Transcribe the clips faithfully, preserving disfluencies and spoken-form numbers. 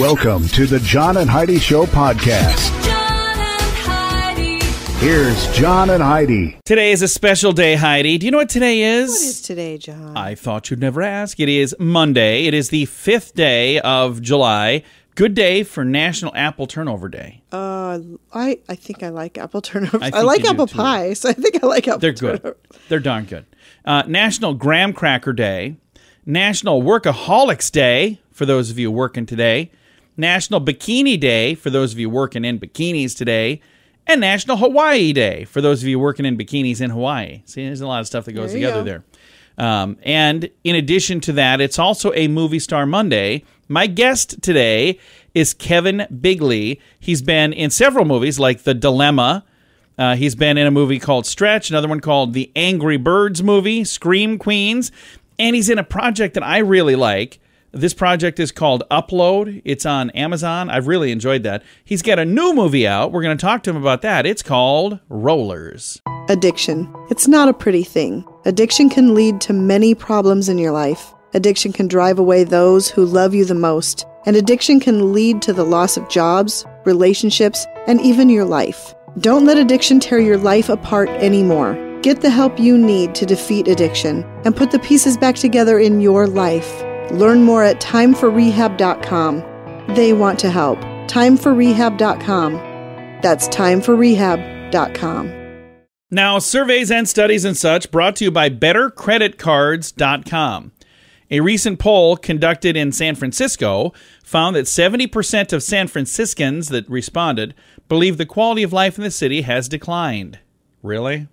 Welcome to the John and Heidi Show podcast. John and Heidi. Here's John and Heidi. Today is a special day, Heidi. Do you know what today is? What is today, John? I thought you'd never ask. It is Monday. It is the fifth day of July. Good day for National Apple Turnover Day. Uh, I, I think I like apple turnover. I, I like apple pie, so I think I like apple They're turnover. Good. They're darn good. Uh, National Graham Cracker Day. National Workaholics Day for those of you working today. National Bikini Day for those of you working in bikinis today. And National Hawaii Day for those of you working in bikinis in Hawaii. See, there's a lot of stuff that goes there together go. there. Um, and in addition to that, it's also a Movie Star Monday. My guest today is Kevin Bigley. He's been in several movies like The Dilemma. Uh, he's been in a movie called Stretch, another one called The Angry Birds Movie, Scream Queens. And he's in a project that I really like. This project is called Upload. It's on Amazon. I've really enjoyed that. He's got a new movie out. We're going to talk to him about that. It's called Rollers. Addiction. It's not a pretty thing. Addiction can lead to many problems in your life. Addiction can drive away those who love you the most. And addiction can lead to the loss of jobs, relationships, and even your life. Don't let addiction tear your life apart anymore. Get the help you need to defeat addiction and put the pieces back together in your life. Learn more at time for rehab dot com. They want to help. time for rehab dot com. That's time for rehab dot com. Now, surveys and studies and such brought to you by better credit cards dot com. A recent poll conducted in San Francisco found that seventy percent of San Franciscans that responded believe the quality of life in the city has declined. Really?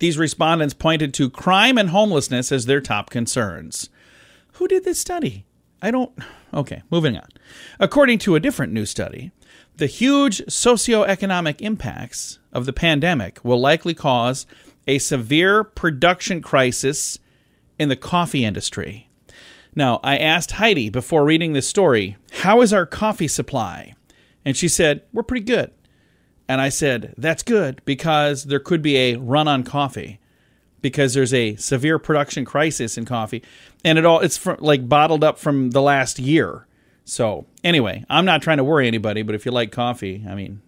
These respondents pointed to crime and homelessness as their top concerns. Who did this study? I don't... Okay, moving on. According to a different new study, the huge socioeconomic impacts of the pandemic will likely cause a severe production crisis in the coffee industry. Now, I asked Heidi before reading this story, how is our coffee supply? And she said, we're pretty good. And I said, that's good, because there could be a run on coffee because there's a severe production crisis in coffee. And it all it's from, like bottled up from the last year. So anyway, I'm not trying to worry anybody, but if you like coffee, I mean...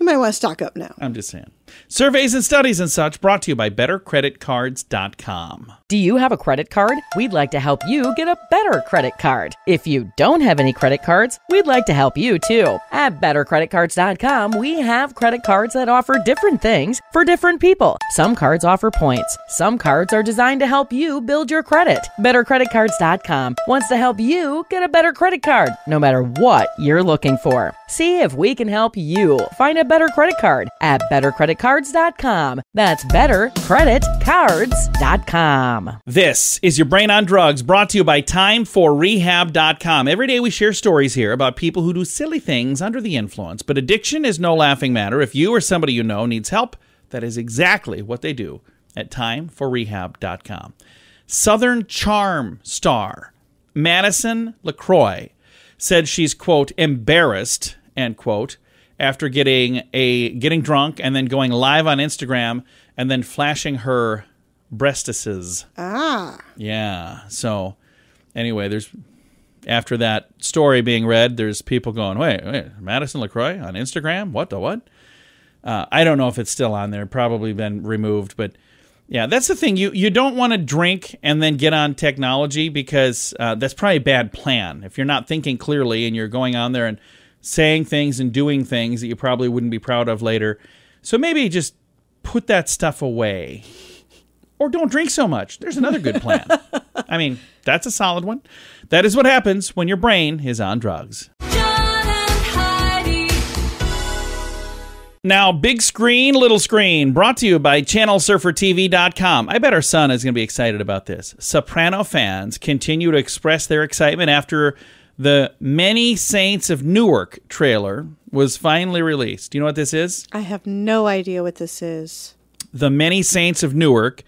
You might want to stock up now. I'm just saying. Surveys and studies and such brought to you by better credit cards dot com. Do you have a credit card? We'd like to help you get a better credit card. If you don't have any credit cards, we'd like to help you too. At better credit cards dot com, we have credit cards that offer different things for different people. Some cards offer points. Some cards are designed to help you build your credit. better credit cards dot com wants to help you get a better credit card, no matter what you're looking for. See if we can help you find a better credit card at better credit cards dot com. That's better credit cards dot com. This is Your Brain on Drugs, brought to you by time for rehab dot com. Every day we share stories here about people who do silly things under the influence, but addiction is no laughing matter. If you or somebody you know needs help, that is exactly what they do at time for rehab dot com. Southern Charm star Madison LaCroix said she's, quote, embarrassed, end quote, after getting a getting drunk and then going live on Instagram and then flashing her breastises. Ah. Yeah. So anyway, there's after that story being read, there's people going, wait, wait, Madison LaCroix on Instagram? What the what? Uh, I don't know if it's still on there. Probably been removed. But yeah, that's the thing. You, you don't want to drink and then get on technology because uh, that's probably a bad plan. If you're not thinking clearly and you're going on there and saying things and doing things that you probably wouldn't be proud of later. So maybe just put that stuff away. Or don't drink so much. There's another good plan. I mean, that's a solid one. That is what happens when your brain is on drugs. John and Heidi. Now, Big Screen, Little Screen, brought to you by channel surfer t v dot com. I bet our son is going to be excited about this. Soprano fans continue to express their excitement after The Many Saints of Newark trailer was finally released. Do you know what this is? I have no idea what this is. The Many Saints of Newark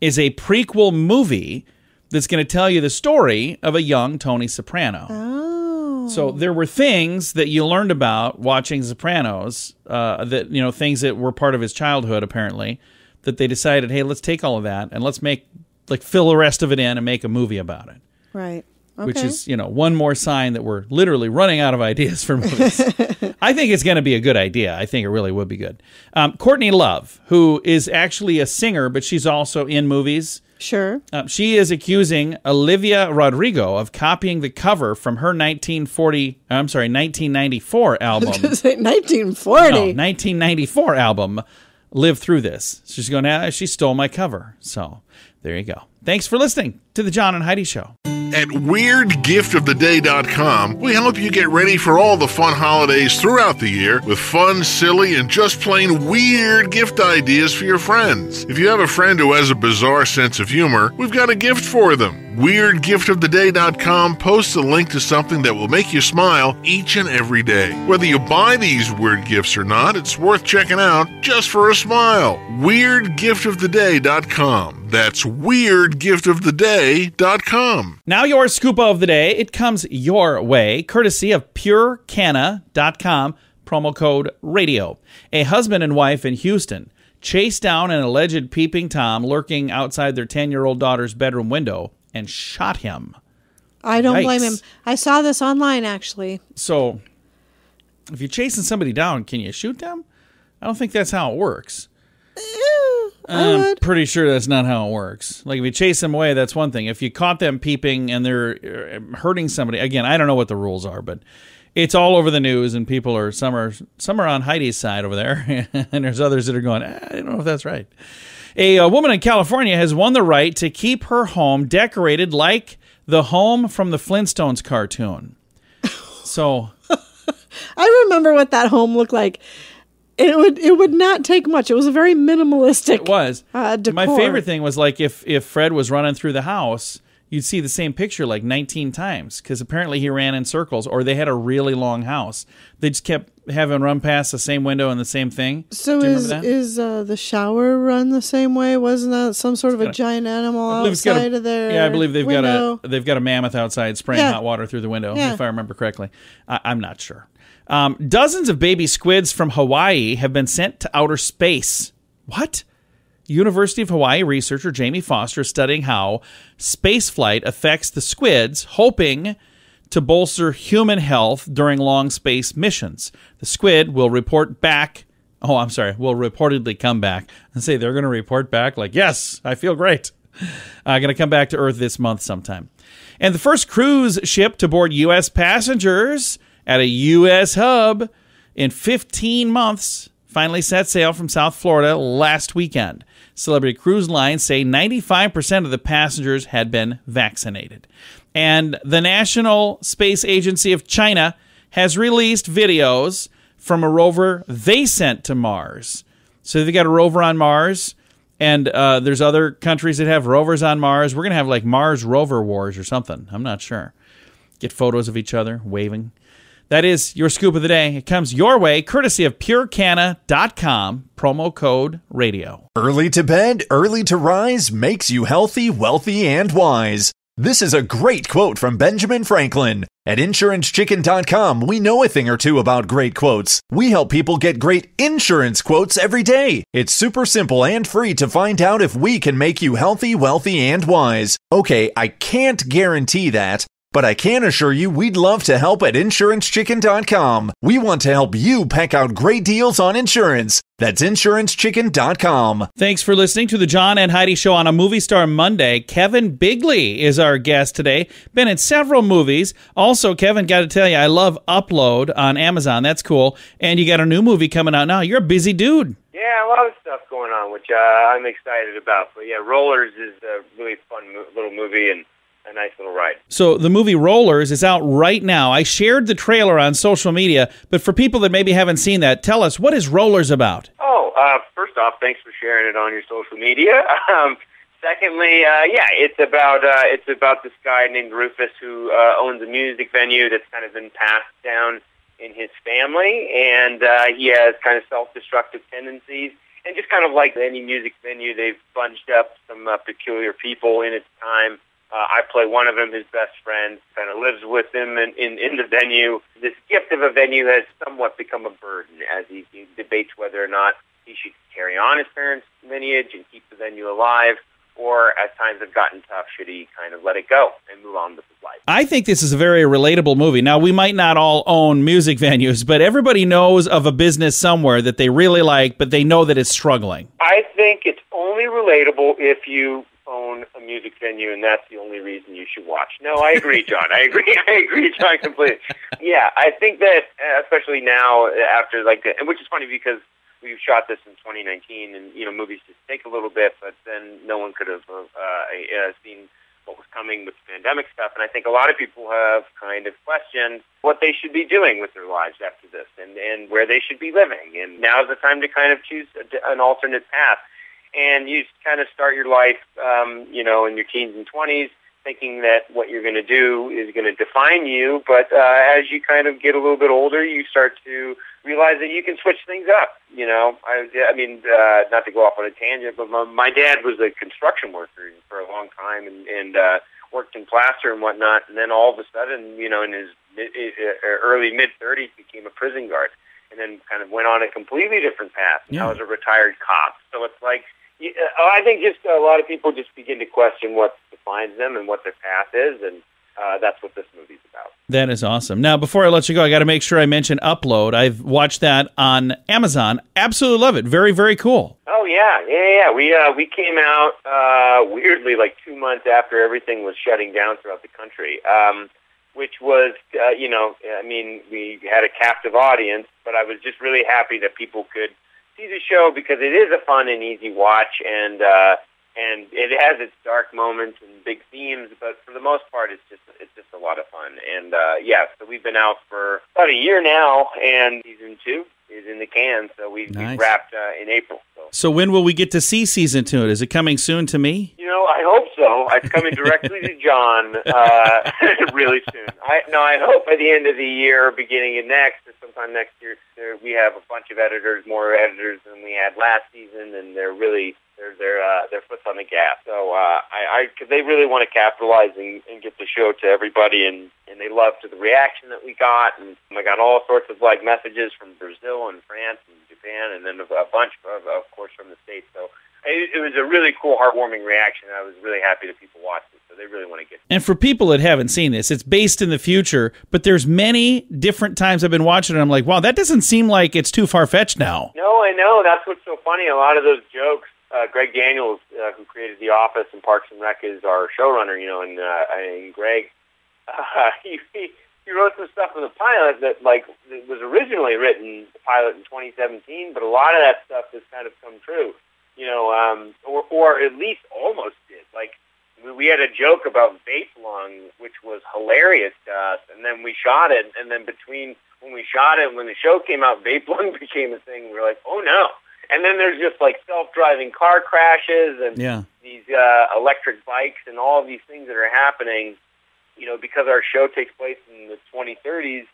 is a prequel movie that's going to tell you the story of a young Tony Soprano. Oh. So there were things that you learned about watching Sopranos, uh, that you know, things that were part of his childhood, apparently, that they decided, hey, let's take all of that and let's make, like, fill the rest of it in and make a movie about it. Right. Okay. Which is, you know, one more sign that we're literally running out of ideas for movies. I think it's going to be a good idea. I think it really would be good. Um, Courtney Love, who is actually a singer, but she's also in movies. Sure. Uh, she is accusing Olivia Rodrigo of copying the cover from her nineteen forty, I'm sorry, nineteen ninety-four album. I was going to say nineteen forty. No, nineteen ninety-four album, Live Through This. She's going, ah, she stole my cover. So there you go. Thanks for listening to The John and Heidi Show. At weird gift of the day dot com, we help you get ready for all the fun holidays throughout the year with fun, silly, and just plain weird gift ideas for your friends. If you have a friend who has a bizarre sense of humor, we've got a gift for them. weird gift of the day dot com posts a link to something that will make you smile each and every day. Whether you buy these weird gifts or not, it's worth checking out just for a smile. weird gift of the day dot com. That's weird gift of the day dot com. Now your Scoopa of the Day. It comes your way, courtesy of pure canna dot com, promo code radio. A husband and wife in Houston chased down an alleged peeping Tom lurking outside their ten-year-old daughter's bedroom window and shot him. I don't Yikes. blame him. I saw this online, actually. So if you're chasing somebody down, can you shoot them? I don't think that's how it works. I'm pretty sure that's not how it works. Like, if you chase them away, that's one thing. If you caught them peeping and they're hurting somebody, again, I don't know what the rules are, but it's all over the news, and people are, some are, some are on Heidi's side over there, and there's others that are going, I don't know if that's right. A, a woman in California has won the right to keep her home decorated like the home from the Flintstones cartoon. So, I remember what that home looked like. It would it would not take much. It was a very minimalistic. It was. Uh, decor. My favorite thing was, like, if if Fred was running through the house, you'd see the same picture like nineteen times, because apparently he ran in circles, or they had a really long house. They just kept having him run past the same window and the same thing. So is is uh, the shower run the same way? Wasn't that some sort it's of a, a giant animal outside a, of there? Yeah, I believe they've window. got a they've got a mammoth outside spraying yeah. hot water through the window, yeah. if I remember correctly. I, I'm not sure. Um, dozens of baby squids from Hawaii have been sent to outer space. What? University of Hawaii researcher Jamie Foster is studying how spaceflight affects the squids, hoping to bolster human health during long space missions. The squid will report back. Oh, I'm sorry. Will reportedly come back and say they're going to report back like, yes, I feel great. I'm uh, going to come back to Earth this month sometime. And the first cruise ship to board U S passengers at a U S hub in fifteen months, finally set sail from South Florida last weekend. Celebrity cruise lines say ninety-five percent of the passengers had been vaccinated. And the National Space Agency of China has released videos from a rover they sent to Mars. So they've got a rover on Mars, and uh, there's other countries that have rovers on Mars. We're going to have, like, Mars rover wars or something. I'm not sure. Get photos of each other waving. That is your scoop of the day. It comes your way, courtesy of pure canna dot com, promo code radio. Early to bed, early to rise makes you healthy, wealthy, and wise. This is a great quote from Benjamin Franklin. At insurance chicken dot com, we know a thing or two about great quotes. We help people get great insurance quotes every day. It's super simple and free to find out if we can make you healthy, wealthy, and wise. Okay, I can't guarantee that, but I can assure you we'd love to help at insurance chicken dot com. We want to help you pack out great deals on insurance. That's insurance chicken dot com. Thanks for listening to The John and Heidi Show on a Movie Star Monday. Kevin Bigley is our guest today. Been in several movies. Also, Kevin, got to tell you, I love Upload on Amazon. That's cool. And you got a new movie coming out now. You're a busy dude. Yeah, a lot of stuff going on, which uh, I'm excited about. But yeah, Rollers is a really fun mo- little movie, and a nice little ride. So the movie Rollers is out right now. I shared the trailer on social media, but for people that maybe haven't seen that, tell us, what is Rollers about? Oh, uh, first off, thanks for sharing it on your social media. Um, secondly, uh, yeah, it's about uh, it's about this guy named Rufus who uh, owns a music venue that's kind of been passed down in his family, and uh, he has kind of self-destructive tendencies. And just kind of like any music venue, they've bunched up some uh, peculiar people in its time. Uh, I play one of them, his best friend, kind of lives with him in, in, in the venue. This gift of a venue has somewhat become a burden as he, he debates whether or not he should carry on his parents' lineage and keep the venue alive, or as times have gotten tough, should he kind of let it go and move on with his life? I think this is a very relatable movie. Now, we might not all own music venues, but everybody knows of a business somewhere that they really like, but they know that it's struggling. I think it's only relatable if you own a music venue, and that's the only reason you should watch. No, I agree, John. I agree. I agree, John, completely. Yeah, I think that, especially now, after, like, the, and which is funny because we shot this in twenty nineteen, and, you know, movies just take a little bit, but then no one could have uh, uh, seen what was coming with the pandemic stuff, and I think a lot of people have kind of questioned what they should be doing with their lives after this, and, and where they should be living, and now's the time to kind of choose a, an alternate path. And you kind of start your life, um, you know, in your teens and twenties, thinking that what you're going to do is going to define you. But uh, as you kind of get a little bit older, you start to realize that you can switch things up. You know, I, I mean, uh, not to go off on a tangent, but my, my dad was a construction worker for a long time, and, and uh, worked in plaster and whatnot. And then all of a sudden, you know, in his early mid thirties, became a prison guard, and then kind of went on a completely different path. Yeah. I was a retired cop, so it's like. Yeah, I think just a lot of people just begin to question what defines them and what their path is, and uh, that's what this movie's about. That is awesome. Now, before I let you go, I got to make sure I mention Upload. I've watched that on Amazon. Absolutely love it. Very, very cool. Oh, yeah. Yeah, yeah. We, uh, we came out, uh, weirdly, like two months after everything was shutting down throughout the country, um, which was, uh, you know, I mean, we had a captive audience, but I was just really happy that people could the show, because it is a fun and easy watch, and uh, and it has its dark moments and big themes, but for the most part, it's just it's just a lot of fun. And uh, yeah, so we've been out for about a year now, and season two is in the can, so we, nice. we wrapped uh, in April. So. so when will we get to see season two? Is it coming soon to me? You know, I hope so. It's coming directly to John uh, really soon. I, no, I hope by the end of the year, beginning of next, or sometime next year. We have a bunch of editors, more editors than we had last season, and they're really they're they're uh, their foot's on the gas. So uh, I, I cause they really want to capitalize and, and get the show to everybody, and, and they loved the reaction that we got, and I got all sorts of like messages from Brazil and France and Japan, and then a bunch of of course from the States. So it, it was a really cool, heartwarming reaction. I was really happy that people watched it. So they really want to get it. And for people that haven't seen this, it's based in the future, but there's many different times I've been watching it, and I'm like, wow, that doesn't seem like it's too far-fetched now. No, I know. That's what's so funny. A lot of those jokes, uh, Greg Daniels, uh, who created The Office and Parks and Rec, is our showrunner, you know, and, uh, and Greg, uh, he, he wrote some stuff in the pilot that, like, it was originally written, the pilot in twenty seventeen, but a lot of that stuff has kind of come true. You know, um, or, or at least almost did. Like, we had a joke about vape lung, which was hilarious to us, and then we shot it, and then between when we shot it and when the show came out, vape lung became a thing. We were like, oh, no. And then there's just, like, self-driving car crashes and yeah. these uh, electric bikes and all of these things that are happening, you know, because our show takes place in the twenty thirties.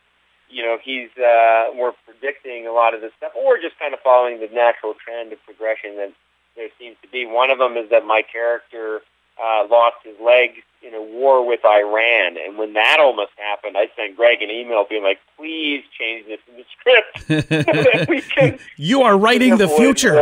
You know, he's uh, we're predicting a lot of this stuff, or just kind of following the natural trend of progression that there seems to be. One of them is that my character uh, lost his leg in a war with Iran, and when that almost happened, I sent Greg an email being like, please change this in the script. can, you are writing the future.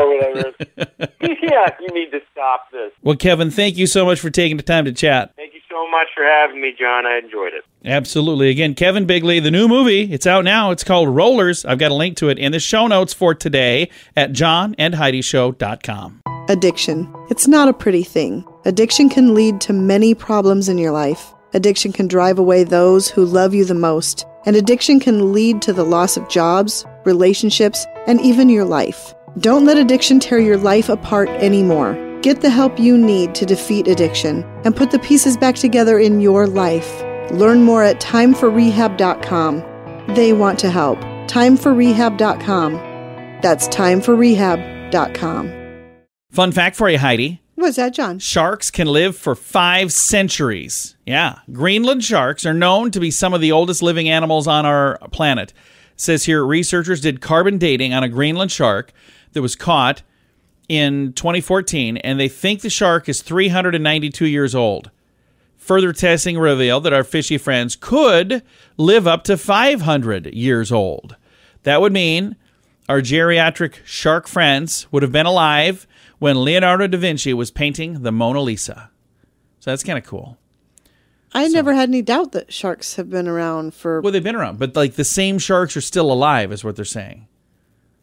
Yeah, you need to stop this. Well, Kevin, thank you so much for taking the time to chat. Thank you so much for having me, John. I enjoyed it. Absolutely. Again, Kevin Bigley, the new movie, it's out now. It's called Rollers. I've got a link to it in the show notes for today at john and heidi show dot com. Addiction. It's not a pretty thing. Addiction can lead to many problems in your life. Addiction can drive away those who love you the most. And addiction can lead to the loss of jobs, relationships, and even your life. Don't let addiction tear your life apart anymore. Get the help you need to defeat addiction and put the pieces back together in your life. Learn more at time for rehab dot com. They want to help. time for rehab dot com. That's time for rehab dot com. Fun fact for you, Heidi. What's that, John? Sharks can live for five centuries. Yeah. Greenland sharks are known to be some of the oldest living animals on our planet. It says here, researchers did carbon dating on a Greenland shark that was caught in twenty fourteen, and they think the shark is three hundred ninety-two years old. Further testing revealed that our fishy friends could live up to five hundred years old. That would mean our geriatric shark friends would have been alive when Leonardo da Vinci was painting the Mona Lisa. So that's kind of cool. I so, never had any doubt that sharks have been around for... Well, they've been around, but like the same sharks are still alive is what they're saying.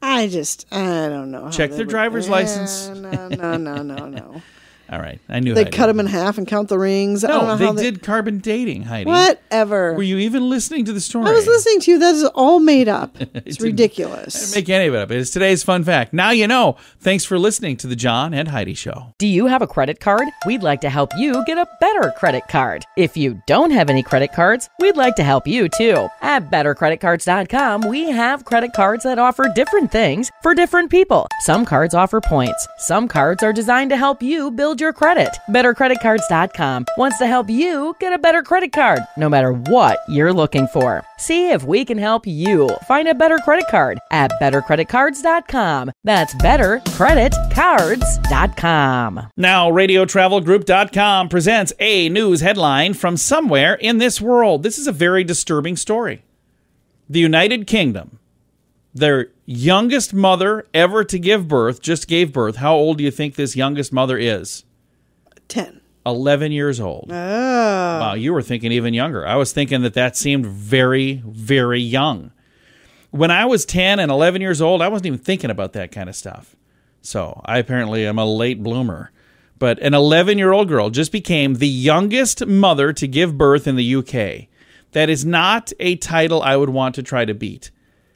I just, I don't know. How Check their would, driver's eh, license. No, no, no, no, no. All right. I knew They Heidi. cut them in half and count the rings. No, I don't know they, how they did carbon dating, Heidi. Whatever. Were you even listening to the story? I was listening to you. That is all made up. It's I ridiculous. I didn't make any of it up. It's today's fun fact. Now you know. Thanks for listening to The John and Heidi Show. Do you have a credit card? We'd like to help you get a better credit card. If you don't have any credit cards, we'd like to help you too. At better credit cards dot com, we have credit cards that offer different things for different people. Some cards offer points. Some cards are designed to help you build your credit. better credit cards dot com wants to help you get a better credit card, no matter what you're looking for. See if we can help you find a better credit card at better credit cards dot com. That's better credit cards dot com. Now, radio travel group dot com presents a news headline from somewhere in this world. This is a very disturbing story. The United Kingdom, their youngest mother ever to give birth, just gave birth. How old do you think this youngest mother is? ten. eleven years old. Oh. Wow, you were thinking even younger. I was thinking that that seemed very, very young. When I was ten and eleven years old, I wasn't even thinking about that kind of stuff. So I apparently am a late bloomer. But an eleven-year-old girl just became the youngest mother to give birth in the U K. That is not a title I would want to try to beat.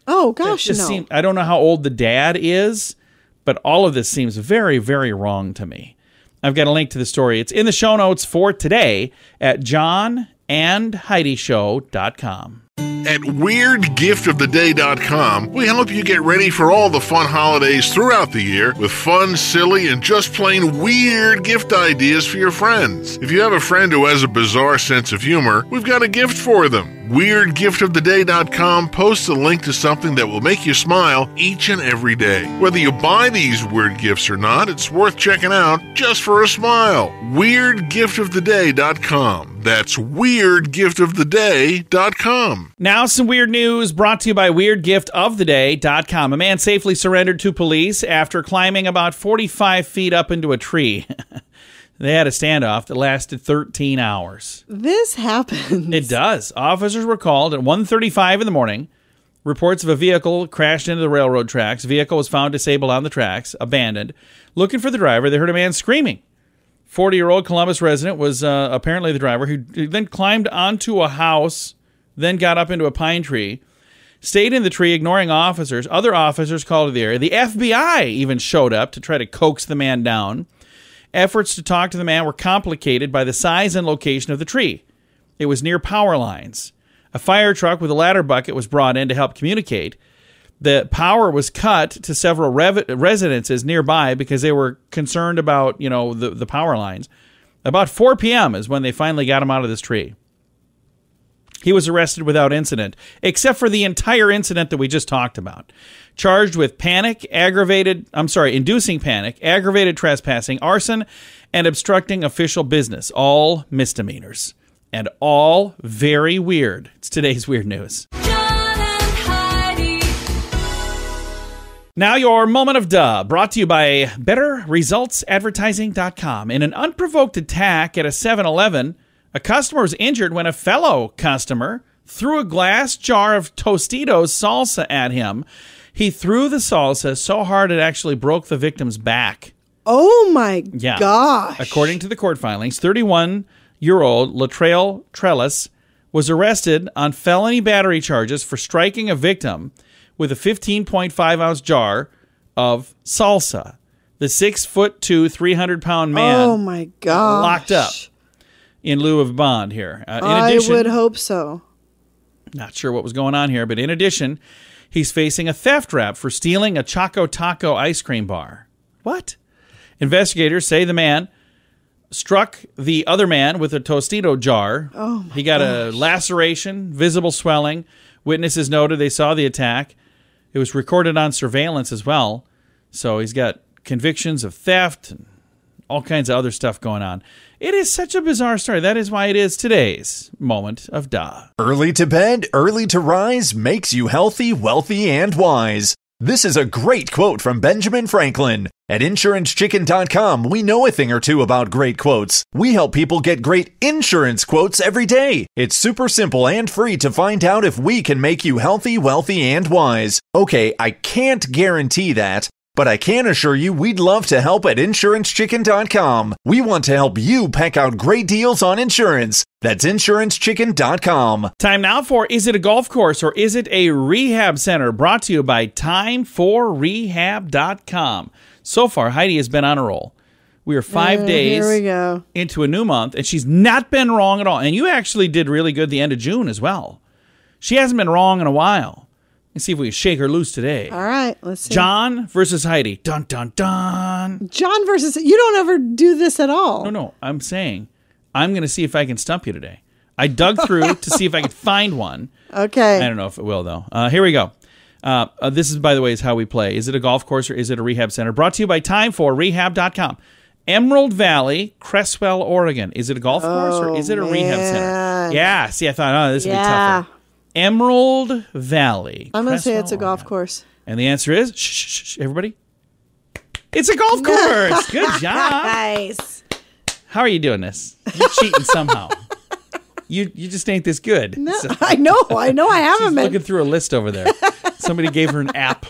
Oh, gosh, no. Seemed, I don't know how old the dad is, but all of this seems very, very wrong to me. I've got a link to the story. It's in the show notes for today at john and heidi show dot com. At weird gift of the day dot com, we help you get ready for all the fun holidays throughout the year with fun, silly, and just plain weird gift ideas for your friends. If you have a friend who has a bizarre sense of humor, we've got a gift for them. weird gift of the day dot com posts a link to something that will make you smile each and every day. Whether you buy these weird gifts or not, it's worth checking out just for a smile. weird gift of the day dot com. That's weird gift of the day dot com. Now some weird news brought to you by weird gift of the day dot com. A man safely surrendered to police after climbing about forty-five feet up into a tree. They had a standoff that lasted thirteen hours. This happens. It does. Officers were called at one thirty-five in the morning. Reports of a vehicle crashed into the railroad tracks. Vehicle was found disabled on the tracks, abandoned. Looking for the driver, they heard a man screaming. forty-year-old Columbus resident was uh, apparently the driver, who then climbed onto a house, then got up into a pine tree, stayed in the tree, ignoring officers. Other officers called to the area. The F B I even showed up to try to coax the man down. Efforts to talk to the man were complicated by the size and location of the tree. It was near power lines. A fire truck with a ladder bucket was brought in to help communicate. The power was cut to several rev- residences nearby because they were concerned about, you know, the, the power lines. About four p.m. is when they finally got him out of this tree. He was arrested without incident, except for the entire incident that we just talked about. Charged with panic, aggravated, I'm sorry, inducing panic, aggravated trespassing, arson, and obstructing official business. All misdemeanors. And all very weird. It's today's weird news. Now your moment of duh, brought to you by better results advertising dot com. In an unprovoked attack at a seven eleven, a customer was injured when a fellow customer threw a glass jar of Tostitos salsa at him. He threw the salsa so hard it actually broke the victim's back. Oh my yeah. gosh. According to the court filings, thirty-one-year-old Latrell Trellis was arrested on felony battery charges for striking a victim with a fifteen point five ounce jar of salsa. The six foot two, three hundred pound man oh my gosh. locked up in lieu of bond here. Uh, in I addition, would hope so. Not sure what was going on here, but in addition, he's facing a theft rap for stealing a Choco Taco ice cream bar. What? Investigators say the man struck the other man with a Tostito jar. Oh my He got gosh. a laceration, visible swelling. Witnesses noted they saw the attack. It was recorded on surveillance as well. So he's got convictions of theft and all kinds of other stuff going on. It is such a bizarre story. That is why it is today's moment of duh. Early to bed, early to rise makes you healthy, wealthy, and wise. This is a great quote from Benjamin Franklin. At Insurance Chicken dot com, we know a thing or two about great quotes. We help people get great insurance quotes every day. It's super simple and free to find out if we can make you healthy, wealthy, and wise. Okay, I can't guarantee that, but I can assure you we'd love to help at Insurance Chicken dot com. We want to help you peck out great deals on insurance. That's Insurance Chicken dot com. Time now for Is It a Golf Course or Is It a Rehab Center? Brought to you by Time For Rehab dot com. So far, Heidi has been on a roll. We are five mm, days here we go. into a new month, and she's not been wrong at all. And you actually did really good the end of June as well. She hasn't been wrong in a while. Let's see if we shake her loose today. All right, let's see. John versus Heidi. Dun, dun, dun. John versus... You don't ever do this at all. No, no. I'm saying I'm going to see if I can stump you today. I dug through to see if I could find one. Okay. I don't know if it will, though. Uh, here we go. Uh, uh, this is, by the way, is how we play. Is it a golf course or is it a rehab center? Brought to you by Time For Rehab dot com. Emerald Valley, Cresswell, Oregon. Is it a golf oh, course or is it a man. rehab center? Yeah. See, I thought, oh, this would yeah. be tougher. Emerald Valley. I'm going to say it's a golf Oregon. course. And the answer is, shh, shh, shh, everybody, it's a golf course. Good job. Nice. How are you doing this? You're cheating somehow. You you just ain't this good. No, so. I know. I know I haven't been. She's looking through a list over there. Somebody gave her an app.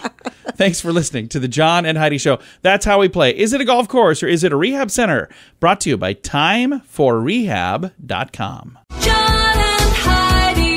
Thanks for listening to the John and Heidi Show. That's how we play. Is it a golf course or is it a rehab center? Brought to you by Time For Rehab dot com. John and Heidi.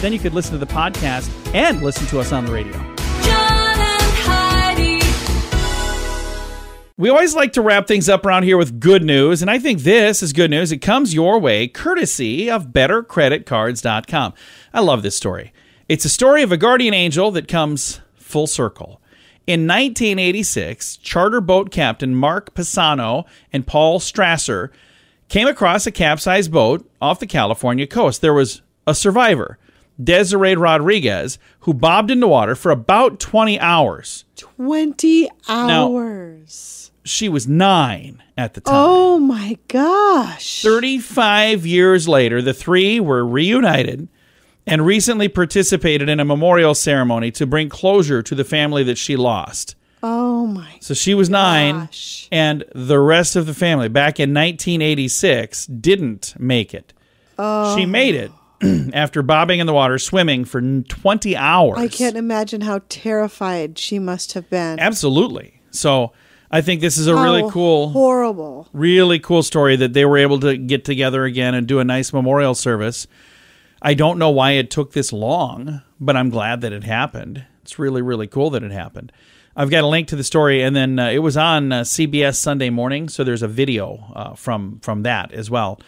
Then you could listen to the podcast and listen to us on the radio. John and Heidi. We always like to wrap things up around here with good news, and I think this is good news. It comes your way courtesy of better credit cards dot com. I love this story. It's a story of a guardian angel that comes full circle. In nineteen eighty-six, charter boat captain Mark Pisano and Paul Strasser came across a capsized boat off the California coast. There was a survivor, Desiree Rodriguez, who bobbed in the water for about twenty hours. twenty hours. Now, she was nine at the time. Oh, my gosh. thirty-five years later, the three were reunited and recently participated in a memorial ceremony to bring closure to the family that she lost. Oh, my So she was gosh. nine, and the rest of the family, back in nineteen eighty-six, didn't make it. Oh. She made it after bobbing in the water, swimming for twenty hours. I can't imagine how terrified she must have been. Absolutely. So I think this is a how really cool, horrible, really cool story that they were able to get together again and do a nice memorial service. I don't know why it took this long, but I'm glad that it happened. It's really, really cool that it happened. I've got a link to the story, and then uh, it was on uh, C B S Sunday Morning, so there's a video uh, from, from that as well.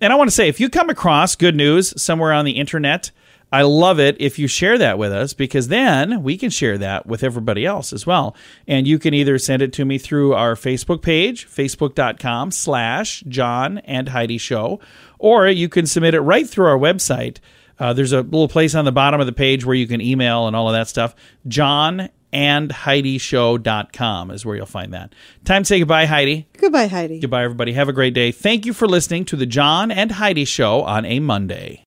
And I want to say, if you come across good news somewhere on the internet, I love it if you share that with us, because then we can share that with everybody else as well. And you can either send it to me through our Facebook page, facebook dot com slash John and Heidi Show, or you can submit it right through our website. Uh, there's a little place on the bottom of the page where you can email and all of that stuff. john and heidi show dot com is where you'll find that. Time to say goodbye, Heidi. Goodbye, Heidi. Goodbye, everybody. Have a great day. Thank you for listening to the John and Heidi Show on a Monday.